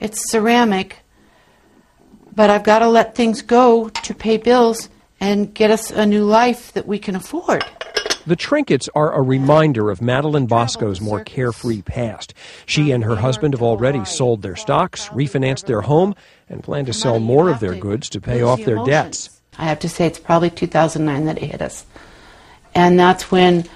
It's ceramic. But I've got to let things go to pay bills and get us a new life that we can afford. The trinkets are a reminder of Madeline Bosco's more carefree past. She and her husband have already sold their stocks, refinanced their home, and plan to sell more of their goods to pay off their debts. I have to say it's probably 2009 that it hit us. And that's when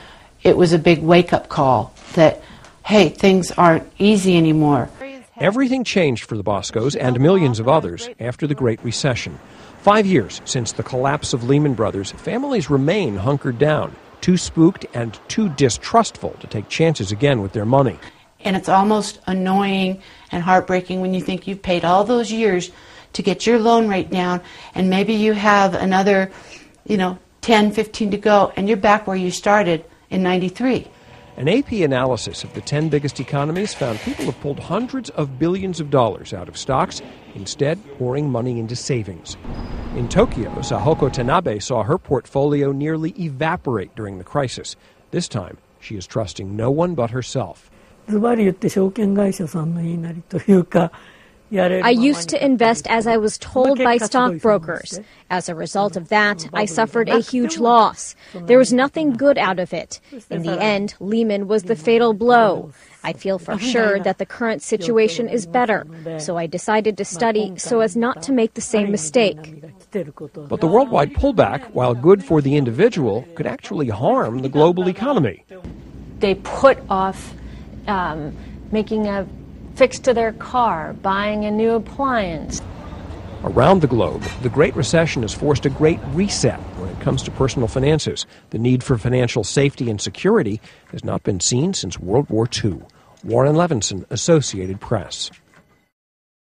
it was a big wake-up call that, hey, things aren't easy anymore. Everything changed for the Boscos and millions of others after the Great Recession. 5 years since the collapse of Lehman Brothers, families remain hunkered down, too spooked and too distrustful to take chances again with their money. And it's almost annoying and heartbreaking when you think you've paid all those years to get your loan rate down, and maybe you have another, 10, 15 to go, and you're back where you started in '93. An AP analysis of the 10 biggest economies found people have pulled hundreds of billions of dollars out of stocks, instead pouring money into savings. In Tokyo, Sachiko Tanabe saw her portfolio nearly evaporate during the crisis. This time, she is trusting no one but herself. I used to invest as I was told by stockbrokers. As a result of that, I suffered a huge loss. There was nothing good out of it. In the end, Lehman was the fatal blow. I feel for sure that the current situation is better, so I decided to study so as not to make the same mistake. But the worldwide pullback, while good for the individual, could actually harm the global economy. They put off making a fix to their car, buying a new appliance. Around the globe, the Great Recession has forced a great reset when it comes to personal finances. The need for financial safety and security has not been seen since World War II. Warren Levinson, Associated Press.